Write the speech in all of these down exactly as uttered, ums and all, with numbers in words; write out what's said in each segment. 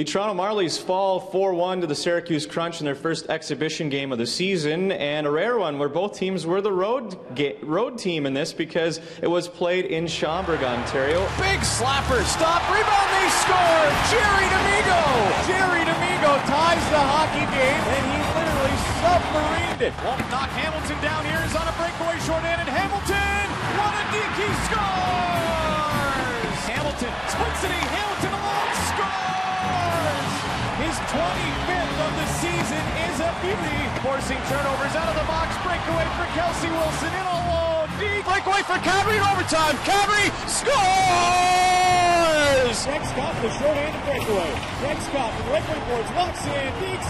The Toronto Marlies fall four one to the Syracuse Crunch in their first exhibition game of the season, and a rare one where both teams were the road road team in this because it was played in Schaumburg, Ontario. Big slapper, stop, rebound, they score! Jerry D'Amigo! Jerry D'Amigo ties the hockey game, and he literally submarined it. Won't knock Hamilton down here, is on a breakaway short-handed. Hamilton, what a deke, he scores! Hamilton, Twixity, Hamilton alone scores! His twenty-fifth of the season is a beauty. Forcing turnovers out of the box. Breakaway for Kelsey Wilson. In alone. Deep. Breakaway for Kadri in overtime. Kadri scores! Greg Scott with a short-handed breakaway. Greg Scott with the breakaway boards. Locks in. Deeks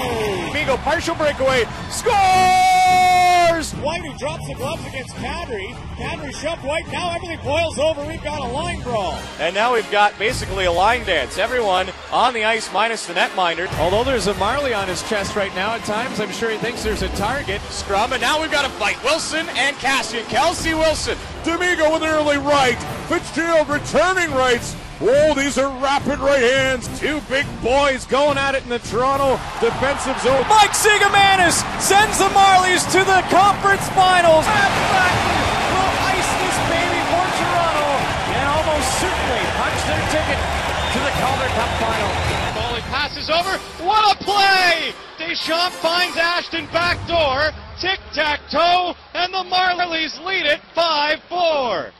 scores! Migo partial breakaway. Scores! White who drops the gloves against Kadri. Kadri shoved White. Now everything boils over. We've got a line brawl. And now we've got basically a line dance. Everyone on the ice minus the netminder. Although there's a Marley on his chest right now at times, I'm sure he thinks there's a target. Scrum, and now we've got a fight. Wilson and Cassian. Kelsey Wilson. D'Amigo with an early right. Fitzgerald returning rights. Whoa, these are rapid right hands. Two big boys going at it in the Toronto defensive zone. Mike Sigamanis sends the Marlies to the conference finals. Matt Blackman will ice this baby for Toronto and almost certainly punch their ticket to the Calder Cup final. Ball and passes over. What a play! Deshaun finds Ashton back door. Tic-tac-toe, and the Marlies lead it five four.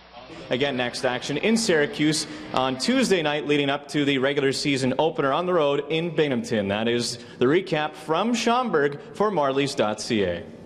Again, next action in Syracuse on Tuesday night leading up to the regular season opener on the road in Binghamton. That is the recap from Schaumburg for Marlies dot C A.